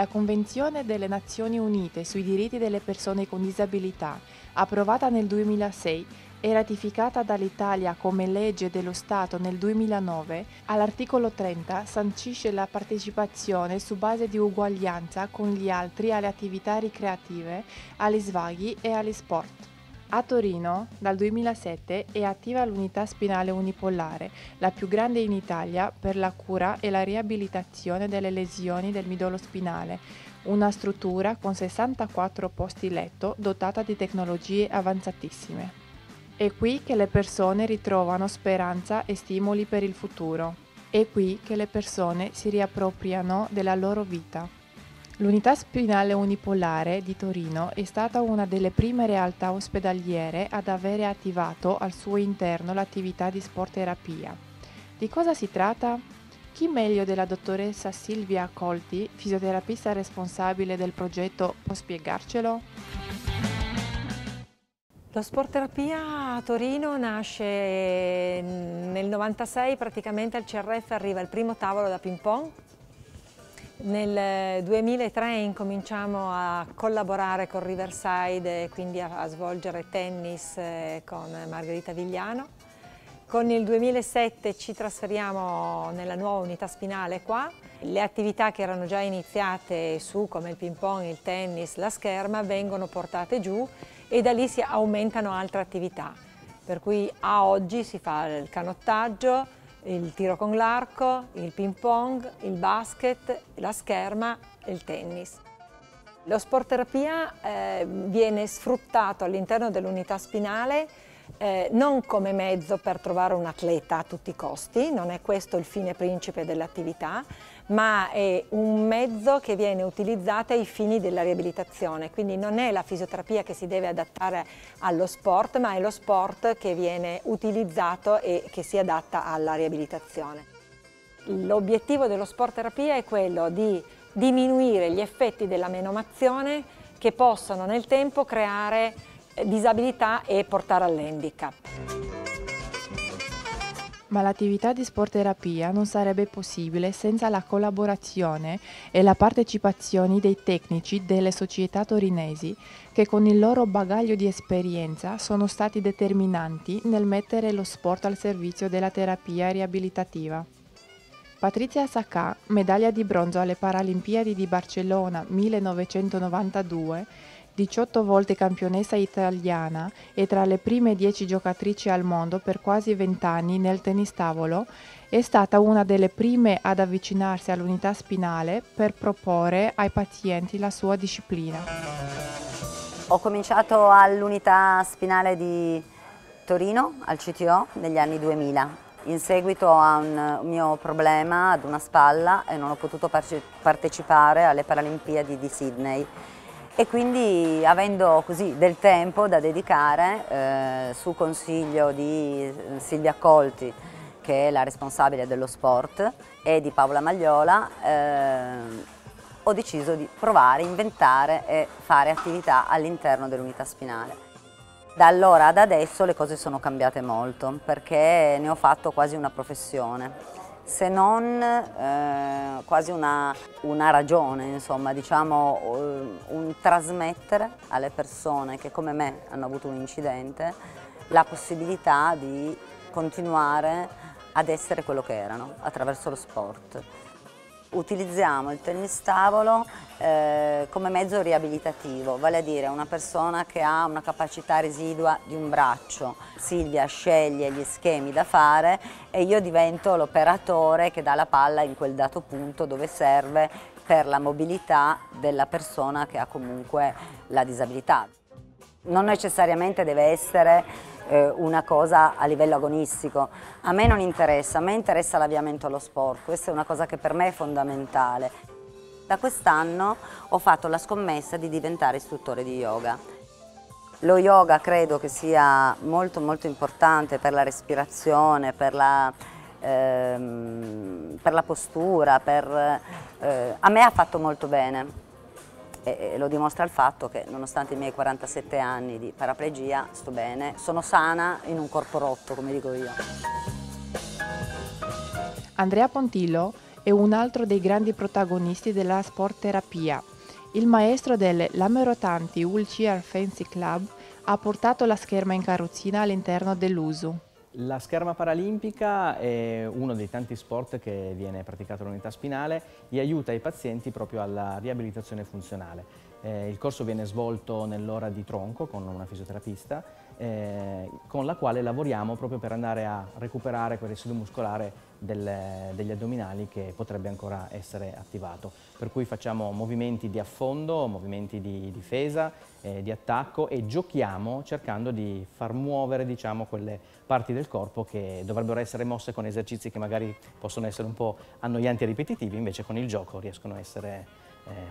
la Convenzione delle Nazioni Unite sui diritti delle persone con disabilità, approvata nel 2006 e ratificata dall'Italia come legge dello Stato nel 2009, all'articolo 30 sancisce la partecipazione su base di uguaglianza con gli altri alle attività ricreative, agli svaghi e agli sport. A Torino, dal 2007, è attiva l'Unità Spinale Unipolare, la più grande in Italia per la cura e la riabilitazione delle lesioni del midollo spinale, una struttura con 64 posti letto dotata di tecnologie avanzatissime. È qui che le persone ritrovano speranza e stimoli per il futuro. È qui che le persone si riappropriano della loro vita. L'Unità Spinale Unipolare di Torino è stata una delle prime realtà ospedaliere ad avere attivato al suo interno l'attività di sportterapia. Di cosa si tratta? Chi meglio della dottoressa Silvia Colti, fisioterapista responsabile del progetto, può spiegarcelo? Lo sportterapia a Torino nasce nel 1996, praticamente al CRF arriva il primo tavolo da ping pong. Nel 2003 incominciamo a collaborare con Riverside e quindi a svolgere tennis con Margherita Vigliano. Con il 2007 ci trasferiamo nella nuova unità spinale qua. Le attività che erano già iniziate su, come il ping pong, il tennis, la scherma, vengono portate giù e da lì si aumentano altre attività. Per cui a oggi si fa il canottaggio, il tiro con l'arco, il ping pong, il basket, la scherma e il tennis. Lo sportterapia viene sfruttato all'interno dell'unità spinale non come mezzo per trovare un atleta a tutti i costi, non è questo il fine principe dell'attività, ma è un mezzo che viene utilizzato ai fini della riabilitazione, quindi non è la fisioterapia che si deve adattare allo sport, ma è lo sport che viene utilizzato e che si adatta alla riabilitazione. L'obiettivo dello sportterapia è quello di diminuire gli effetti della menomazione che possono nel tempo creare disabilità e portare all'handicap. Ma l'attività di sportterapia non sarebbe possibile senza la collaborazione e la partecipazione dei tecnici delle società torinesi che con il loro bagaglio di esperienza sono stati determinanti nel mettere lo sport al servizio della terapia riabilitativa. Patrizia Saccà, medaglia di bronzo alle Paralimpiadi di Barcellona 1992, 18 volte campionessa italiana e tra le prime 10 giocatrici al mondo per quasi 20 anni nel tennis tavolo, è stata una delle prime ad avvicinarsi all'unità spinale per proporre ai pazienti la sua disciplina. Ho cominciato all'unità spinale di Torino, al CTO, negli anni 2000. In seguito a un mio problema, ad una spalla, e non ho potuto partecipare alle Paralimpiadi di Sydney. E quindi, avendo così del tempo da dedicare, su consiglio di Silvia Colti, che è la responsabile dello sport, e di Paola Magliola, ho deciso di provare, inventare e fare attività all'interno dell'unità spinale. Da allora ad adesso le cose sono cambiate molto, perché ne ho fatto quasi una professione, se non quasi una ragione, insomma, diciamo un trasmettere alle persone che come me hanno avuto un incidente la possibilità di continuare ad essere quello che erano attraverso lo sport. Utilizziamo il tennis tavolo come mezzo riabilitativo, vale a dire una persona che ha una capacità residua di un braccio. Silvia sceglie gli schemi da fare e io divento l'operatore che dà la palla in quel dato punto dove serve per la mobilità della persona che ha comunque la disabilità. Non necessariamente deve essere una cosa a livello agonistico. A me non interessa, a me interessa l'avviamento allo sport, questa è una cosa che per me è fondamentale. Da quest'anno ho fatto la scommessa di diventare istruttore di yoga. Lo yoga credo che sia molto importante per la respirazione, per la postura, a me ha fatto molto bene. E lo dimostra il fatto che nonostante i miei 47 anni di paraplegia sto bene, sono sana in un corpo rotto, come dico io. Andrea Pontillo è un altro dei grandi protagonisti della sportterapia. Il maestro delle Lamerotanti Wool Cheer Fancy Club ha portato la scherma in carrozzina all'interno dell'uso. La scherma paralimpica è uno dei tanti sport che viene praticato all'unità spinale e aiuta i pazienti proprio alla riabilitazione funzionale. Il corso viene svolto nell'ora di tronco con una fisioterapista con la quale lavoriamo proprio per andare a recuperare quel residuo muscolare degli addominali che potrebbe ancora essere attivato. Per cui facciamo movimenti di affondo, movimenti di difesa, di attacco e giochiamo cercando di far muovere, diciamo, quelle parti del corpo che dovrebbero essere mosse con esercizi che magari possono essere un po' annoianti e ripetitivi, invece con il gioco riescono a essere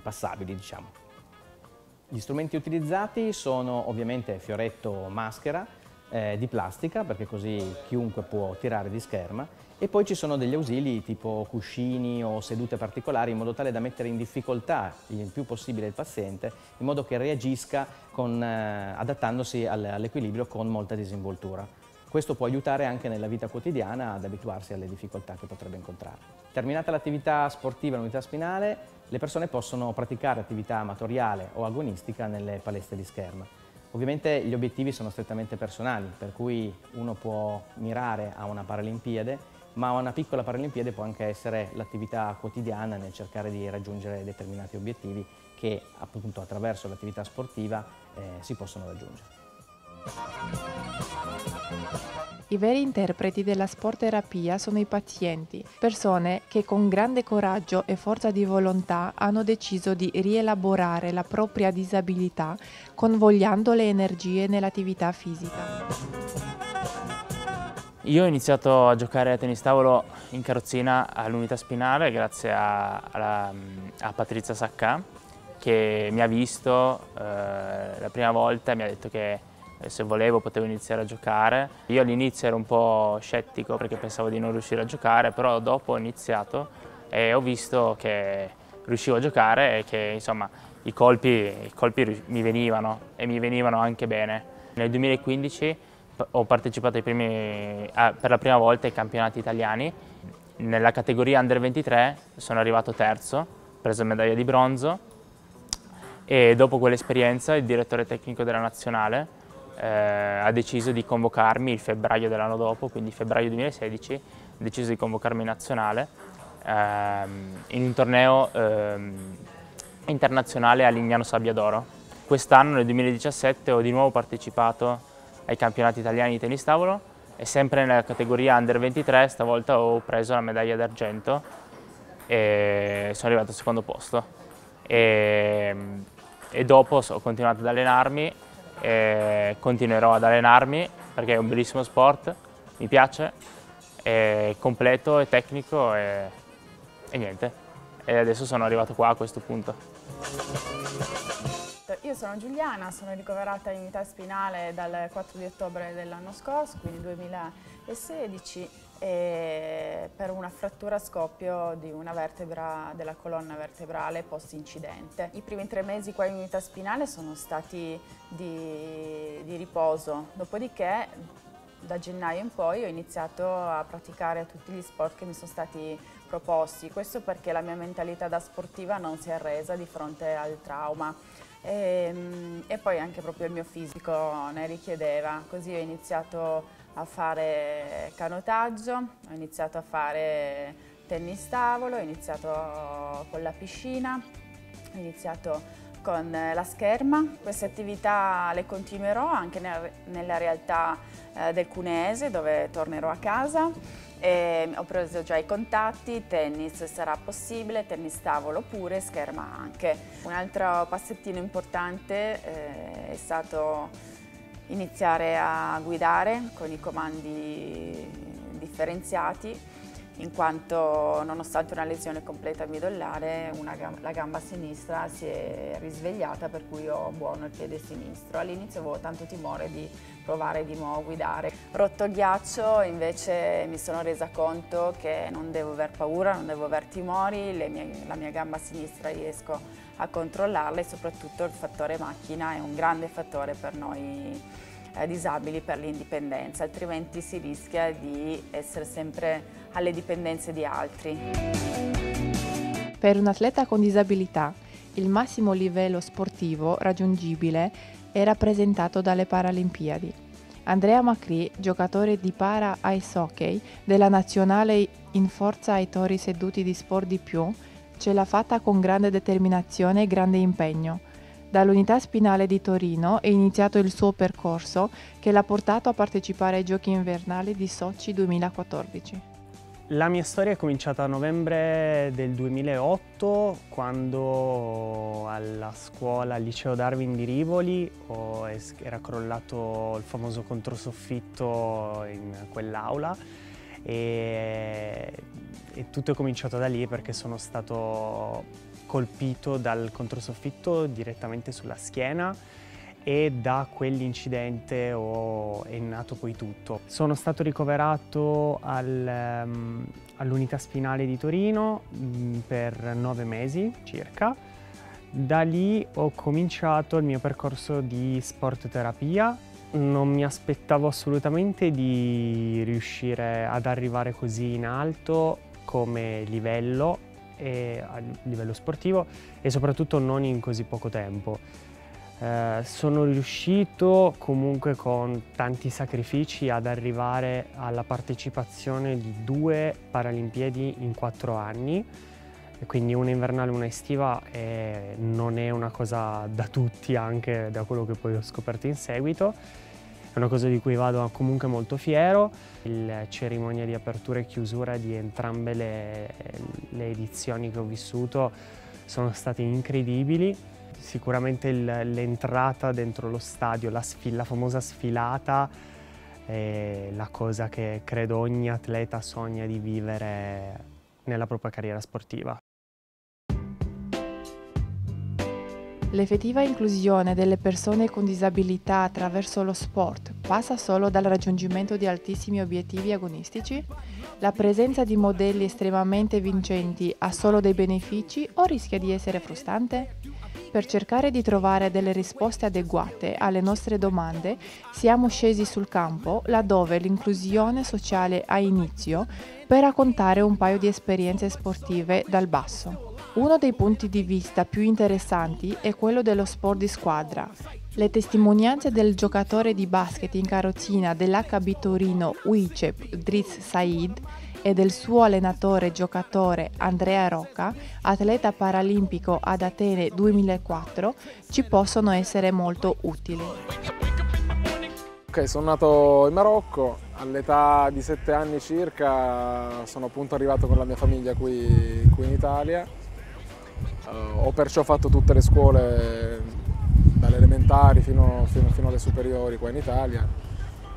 passabili, diciamo. Gli strumenti utilizzati sono ovviamente fioretto, maschera di plastica, perché così chiunque può tirare di scherma, e poi ci sono degli ausili tipo cuscini o sedute particolari in modo tale da mettere in difficoltà il più possibile il paziente, in modo che reagisca adattandosi all'equilibrio con molta disinvoltura. Questo può aiutare anche nella vita quotidiana ad abituarsi alle difficoltà che potrebbe incontrare. Terminata l'attività sportiva all'unità spinale, le persone possono praticare attività amatoriale o agonistica nelle palestre di scherma. Ovviamente gli obiettivi sono strettamente personali, per cui uno può mirare a una Paralimpiade, ma una piccola Paralimpiade può anche essere l'attività quotidiana nel cercare di raggiungere determinati obiettivi che appunto attraverso l'attività sportiva si possono raggiungere. I veri interpreti della sportterapia sono i pazienti, persone che con grande coraggio e forza di volontà hanno deciso di rielaborare la propria disabilità convogliando le energie nell'attività fisica. Io ho iniziato a giocare a tennis tavolo in carrozzina all'unità spinale grazie a Patrizia Saccà, che mi ha visto la prima volta e mi ha detto che se volevo potevo iniziare a giocare. Io all'inizio ero un po' scettico perché pensavo di non riuscire a giocare, però dopo ho iniziato e ho visto che riuscivo a giocare e che insomma i colpi mi venivano e mi venivano anche bene. Nel 2015 ho partecipato per la prima volta ai campionati italiani. Nella categoria Under 23 sono arrivato terzo, ho preso medaglia di bronzo e dopo quell'esperienza il direttore tecnico della nazionale ha deciso di convocarmi il febbraio dell'anno dopo, quindi febbraio 2016, ha deciso di convocarmi in nazionale in un torneo internazionale a Lignano Sabbia d'Oro. Quest'anno, nel 2017, ho di nuovo partecipato ai campionati italiani di tennis tavolo e sempre nella categoria Under 23, stavolta ho preso la medaglia d'argento e sono arrivato al secondo posto. E dopo ho continuato ad allenarmi e continuerò ad allenarmi perché è un bellissimo sport, mi piace, è completo, è tecnico e niente. E adesso sono arrivato qua a questo punto. Io sono Giuliana, sono ricoverata in unità spinale dal 4 di ottobre dell'anno scorso, quindi 2016, e per una frattura a scoppio di una vertebra della colonna vertebrale post-incidente. I primi 3 mesi qua in unità spinale sono stati di riposo, dopodiché da gennaio in poi ho iniziato a praticare tutti gli sport che mi sono stati proposti, questo perché la mia mentalità da sportiva non si è arresa di fronte al trauma. E poi anche proprio il mio fisico ne richiedeva, così ho iniziato a fare canottaggio, ho iniziato a fare tennis tavolo, ho iniziato con la piscina, ho iniziato con la scherma. Queste attività le continuerò anche nella realtà del cuneese, dove tornerò a casa. E ho preso già i contatti, tennis se sarà possibile, tennis tavolo pure, scherma anche. Un altro passettino importante è stato iniziare a guidare con i comandi differenziati, in quanto nonostante una lesione completa midollare la gamba sinistra si è risvegliata, per cui ho buono il piede sinistro. All'inizio avevo tanto timore di provare di nuovo a guidare. Rotto il ghiaccio invece mi sono resa conto che non devo aver paura, non devo aver timori, la mia gamba sinistra riesco a controllarla e soprattutto il fattore macchina è un grande fattore per noi disabili per l'indipendenza, altrimenti si rischia di essere sempre alle dipendenze di altri. Per un atleta con disabilità, il massimo livello sportivo raggiungibile è rappresentato dalle Paralimpiadi. Andrea Macri, giocatore di para ice hockey della nazionale in forza ai tori seduti di Sport di Più, ce l'ha fatta con grande determinazione e grande impegno. Dall'Unità Spinale di Torino è iniziato il suo percorso che l'ha portato a partecipare ai Giochi Invernali di Sochi 2014. La mia storia è cominciata a novembre del 2008, quando alla scuola, al liceo Darwin di Rivoli, era crollato il famoso controsoffitto in quell'aula e tutto è cominciato da lì, perché sono stato colpito dal controsoffitto direttamente sulla schiena e da quell'incidente è nato poi tutto. Sono stato ricoverato all'Unità Spinale di Torino per 9 mesi circa. Da lì ho cominciato il mio percorso di sportterapia. Non mi aspettavo assolutamente di riuscire ad arrivare così in alto come livello, e a livello sportivo, e soprattutto non in così poco tempo. Sono riuscito comunque con tanti sacrifici ad arrivare alla partecipazione di 2 Paralimpiadi in 4 anni, quindi una invernale e una estiva, e non è una cosa da tutti, anche da quello che poi ho scoperto in seguito. È una cosa di cui vado comunque molto fiero. La cerimonia di apertura e chiusura di entrambe le edizioni che ho vissuto sono state incredibili. Sicuramente l'entrata dentro lo stadio, la famosa sfilata, è la cosa che credo ogni atleta sogna di vivere nella propria carriera sportiva. L'effettiva inclusione delle persone con disabilità attraverso lo sport passa solo dal raggiungimento di altissimi obiettivi agonistici? La presenza di modelli estremamente vincenti ha solo dei benefici o rischia di essere frustrante? Per cercare di trovare delle risposte adeguate alle nostre domande, siamo scesi sul campo laddove l'inclusione sociale ha inizio, per raccontare un paio di esperienze sportive dal basso. Uno dei punti di vista più interessanti è quello dello sport di squadra. Le testimonianze del giocatore di basket in carrozzina dell'HB Torino UICEP Driss Saaid e del suo allenatore giocatore Andrea Rocca, atleta paralimpico ad Atene 2004, ci possono essere molto utili. Ok, sono nato in Marocco, all'età di 7 anni circa sono appunto arrivato con la mia famiglia qui in Italia. Ho perciò fatto tutte le scuole, dalle elementari fino alle superiori qua in Italia,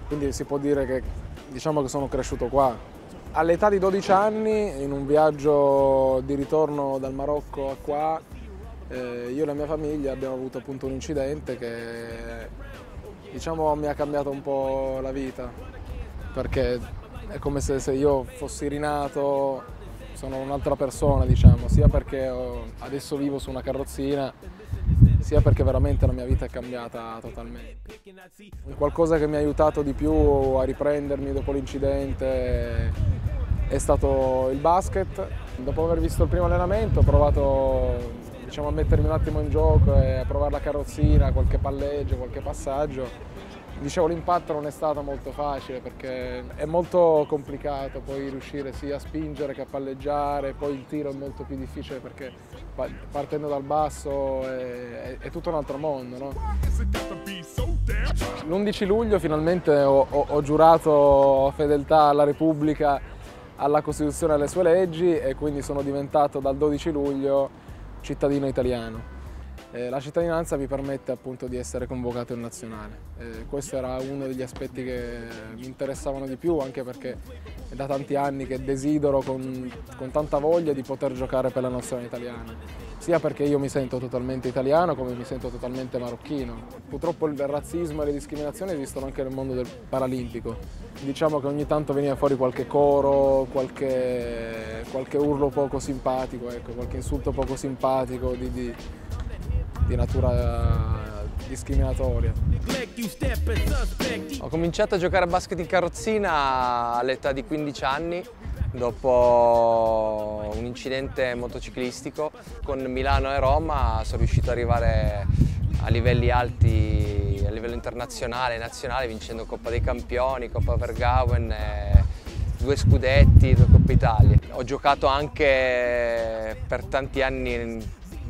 quindi si può dire che, diciamo, che sono cresciuto qua. All'età di 12 anni, in un viaggio di ritorno dal Marocco a qua, io e la mia famiglia abbiamo avuto appunto un incidente che, diciamo, mi ha cambiato un po' la vita, perché è come se io fossi rinato. Sono un'altra persona, diciamo, sia perché adesso vivo su una carrozzina, sia perché veramente la mia vita è cambiata totalmente. Qualcosa che mi ha aiutato di più a riprendermi dopo l'incidente è stato il basket. Dopo aver visto il primo allenamento ho provato, diciamo, a mettermi un attimo in gioco e a provare la carrozzina, qualche palleggio, qualche passaggio. Dicevo, l'impatto non è stato molto facile, perché è molto complicato poi riuscire sia a spingere che a palleggiare, poi il tiro è molto più difficile perché partendo dal basso è tutto un altro mondo, no? L'11 luglio finalmente ho giurato fedeltà alla Repubblica, alla Costituzione e alle sue leggi, e quindi sono diventato dal 12 luglio cittadino italiano. La cittadinanza mi permette appunto di essere convocato in nazionale. Questo era uno degli aspetti che mi interessavano di più, anche perché è da tanti anni che desidero con tanta voglia di poter giocare per la nazionale italiana, sia perché io mi sento totalmente italiano come mi sento totalmente marocchino. Purtroppo il razzismo e le discriminazioni esistono anche nel mondo del paralimpico. Diciamo che ogni tanto veniva fuori qualche coro, qualche urlo poco simpatico, ecco, qualche insulto poco simpatico di natura discriminatoria. Ho cominciato a giocare a basket in carrozzina all'età di 15 anni, dopo un incidente motociclistico. Con Milano e Roma sono riuscito ad arrivare a livelli alti, a livello internazionale e nazionale, vincendo Coppa dei Campioni, Coppa Vergauen, 2 scudetti, 2 Coppe Italia. Ho giocato anche per tanti anni,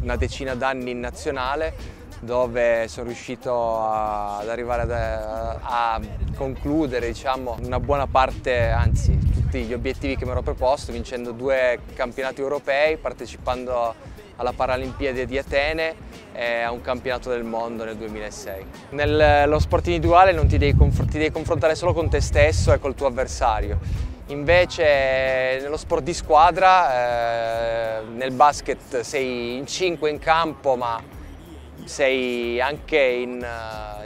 una decina d'anni in nazionale, dove sono riuscito ad arrivare a concludere, diciamo, una buona parte, anzi tutti gli obiettivi che mi ero proposto, vincendo 2 campionati europei, partecipando alla Paralimpiade di Atene e a un campionato del mondo nel 2006. Nello sport individuale non ti devi confrontare solo con te stesso e col tuo avversario. Invece nello sport di squadra, nel basket sei in 5 in campo, ma sei anche in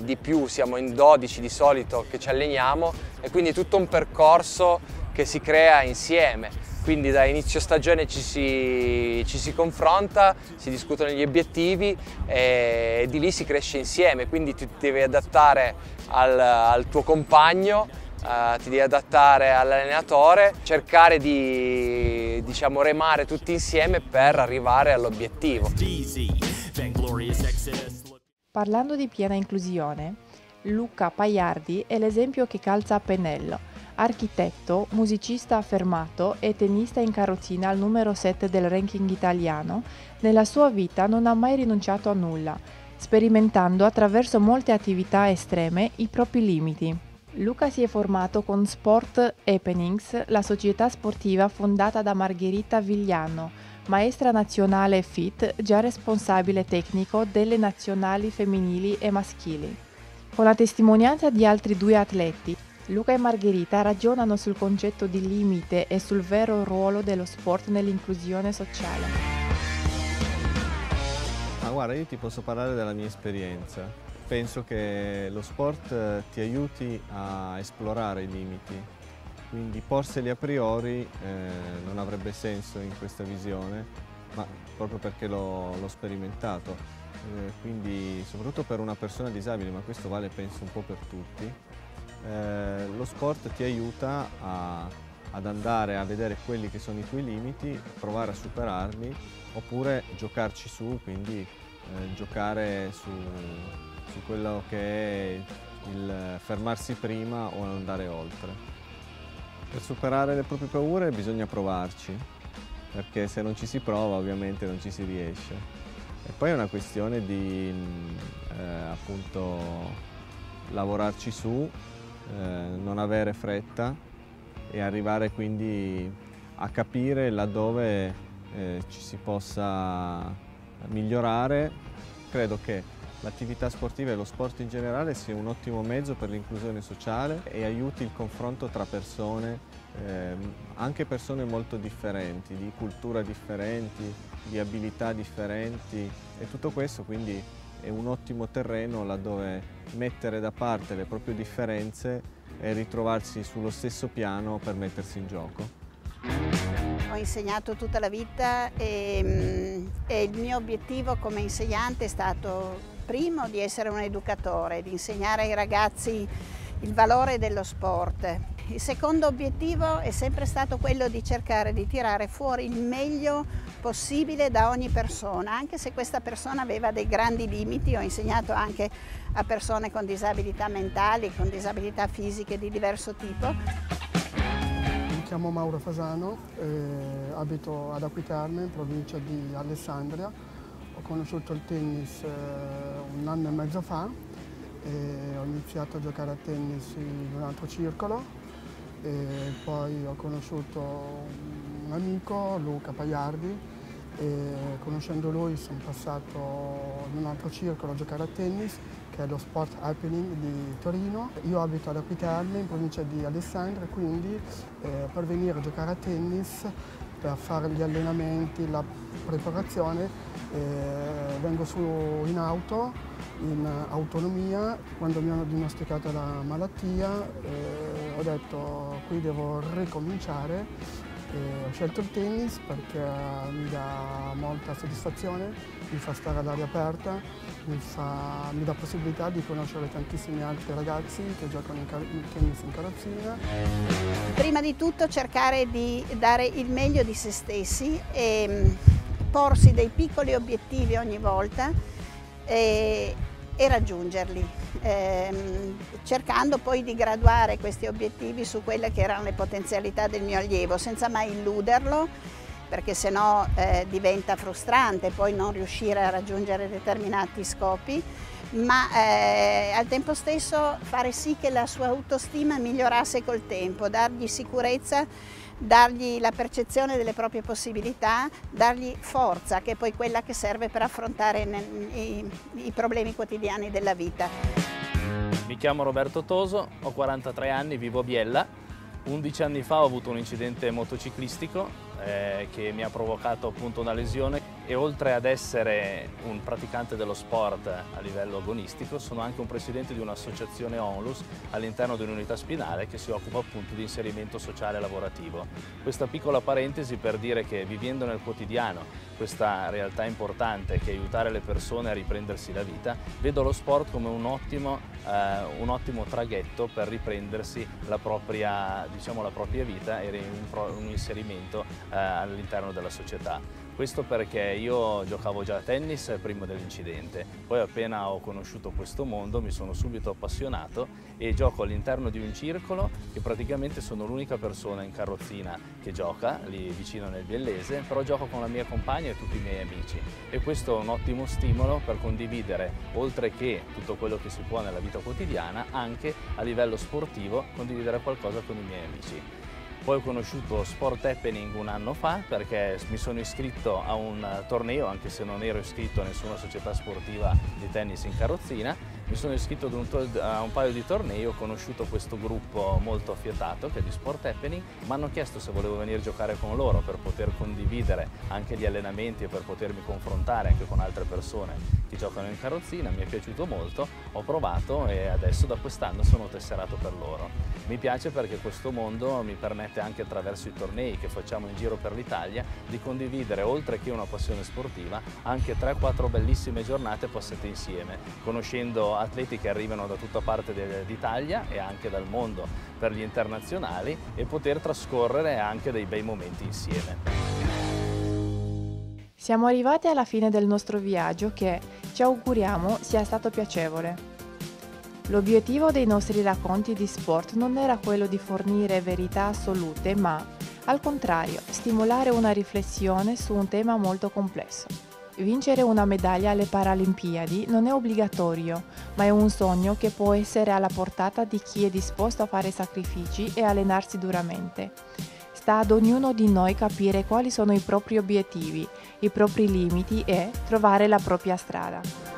di più, siamo in 12 di solito che ci alleniamo, e quindi è tutto un percorso che si crea insieme. Quindi da inizio stagione ci si confronta, si discutono gli obiettivi e di lì si cresce insieme, quindi ti devi adattare al tuo compagno, ti devi adattare all'allenatore, cercare di, diciamo, remare tutti insieme per arrivare all'obiettivo. Parlando di piena inclusione, Luca Paiardi è l'esempio che calza a pennello, architetto, musicista affermato e tennista in carrozzina al numero 7 del ranking italiano. Nella sua vita non ha mai rinunciato a nulla, sperimentando attraverso molte attività estreme i propri limiti. Luca si è formato con Sport Happenings, la società sportiva fondata da Margherita Vigliano, maestra nazionale FIT, già responsabile tecnico delle nazionali femminili e maschili. Con la testimonianza di altri 2 atleti, Luca e Margherita ragionano sul concetto di limite e sul vero ruolo dello sport nell'inclusione sociale. Ma guarda, io ti posso parlare della mia esperienza. Penso che lo sport ti aiuti a esplorare i limiti. Quindi porseli a priori non avrebbe senso in questa visione, ma proprio perché l'ho sperimentato. Quindi soprattutto per una persona disabile, ma questo vale penso un po' per tutti, lo sport ti aiuta ad andare a vedere quelli che sono i tuoi limiti, provare a superarli, oppure giocarci su, quindi giocare su quello che è il fermarsi prima o andare oltre. Per superare le proprie paure bisogna provarci, perché se non ci si prova ovviamente non ci si riesce. E poi è una questione di appunto lavorarci su, non avere fretta e arrivare quindi a capire laddove ci si possa migliorare. Credo che l'attività sportiva e lo sport in generale sia un ottimo mezzo per l'inclusione sociale e aiuti il confronto tra persone, anche persone molto differenti, di cultura differenti, di abilità differenti, e tutto questo quindi è un ottimo terreno laddove mettere da parte le proprie differenze e ritrovarsi sullo stesso piano per mettersi in gioco. Ho insegnato tutta la vita e il mio obiettivo come insegnante è stato primo di essere un educatore, di insegnare ai ragazzi il valore dello sport. Il secondo obiettivo è sempre stato quello di cercare di tirare fuori il meglio possibile da ogni persona, anche se questa persona aveva dei grandi limiti. Ho insegnato anche a persone con disabilità mentali, con disabilità fisiche di diverso tipo. Mi chiamo Mauro Fasano, abito ad Aquitarme, in provincia di Alessandria. Ho conosciuto il tennis 1 anno e mezzo fa e ho iniziato a giocare a tennis in un altro circolo, e poi ho conosciuto un amico, Luca Paiardi, e conoscendo lui sono passato in un altro circolo a giocare a tennis, che è lo Sport Happening di Torino. Io abito ad Aquitarme, in provincia di Alessandria, quindi per venire a giocare a tennis, per fare gli allenamenti, la preparazione, vengo su in auto, in autonomia. Quando mi hanno diagnosticato la malattia ho detto: qui devo ricominciare, Ho scelto il tennis perché mi dà molta soddisfazione, mi fa stare all'aria aperta, mi dà possibilità di conoscere tantissimi altri ragazzi che giocano in tennis in carrozzina. Prima di tutto cercare di dare il meglio di se stessi e porsi dei piccoli obiettivi ogni volta e raggiungerli, cercando poi di graduare questi obiettivi su quelle che erano le potenzialità del mio allievo, senza mai illuderlo, perché sennò diventa frustrante poi non riuscire a raggiungere determinati scopi, ma al tempo stesso fare sì che la sua autostima migliorasse col tempo, dargli sicurezza, dargli la percezione delle proprie possibilità, dargli forza, che è poi quella che serve per affrontare i problemi quotidiani della vita. Mi chiamo Roberto Toso, ho 43 anni, vivo a Biella. 11 anni fa ho avuto un incidente motociclistico che mi ha provocato appunto una lesione, e oltre ad essere un praticante dello sport a livello agonistico sono anche un presidente di un'associazione onlus all'interno di un'unità spinale che si occupa appunto di inserimento sociale e lavorativo. Questa piccola parentesi per dire che vivendo nel quotidiano questa realtà importante che è aiutare le persone a riprendersi la vita, vedo lo sport come un ottimo traghetto per riprendersi la propria vita e un inserimento all'interno della società. Questo perché io giocavo già a tennis prima dell'incidente, poi appena ho conosciuto questo mondo mi sono subito appassionato e gioco all'interno di un circolo che praticamente sono l'unica persona in carrozzina che gioca, lì vicino nel Biellese, però gioco con la mia compagna e tutti i miei amici, e questo è un ottimo stimolo per condividere, oltre che tutto quello che si può nella vita quotidiana, anche a livello sportivo condividere qualcosa con i miei amici. Poi ho conosciuto Sport Happening un anno fa perché mi sono iscritto a un torneo, anche se non ero iscritto a nessuna società sportiva di tennis in carrozzina. Mi sono iscritto a un paio di tornei, ho conosciuto questo gruppo molto affiatato che è di Sport Happening, mi hanno chiesto se volevo venire a giocare con loro per poter condividere anche gli allenamenti e per potermi confrontare anche con altre persone che giocano in carrozzina. Mi è piaciuto molto, ho provato e adesso da quest'anno sono tesserato per loro. Mi piace perché questo mondo mi permette anche attraverso i tornei che facciamo in giro per l'Italia di condividere, oltre che una passione sportiva, anche 3-4 bellissime giornate passate insieme, conoscendo atleti che arrivano da tutta parte d'Italia e anche dal mondo per gli internazionali, e poter trascorrere anche dei bei momenti insieme. Siamo arrivati alla fine del nostro viaggio che, ci auguriamo, sia stato piacevole. L'obiettivo dei nostri racconti di sport non era quello di fornire verità assolute, ma, al contrario, stimolare una riflessione su un tema molto complesso. Vincere una medaglia alle Paralimpiadi non è obbligatorio, ma è un sogno che può essere alla portata di chi è disposto a fare sacrifici e allenarsi duramente. Sta ad ognuno di noi capire quali sono i propri obiettivi, i propri limiti e trovare la propria strada.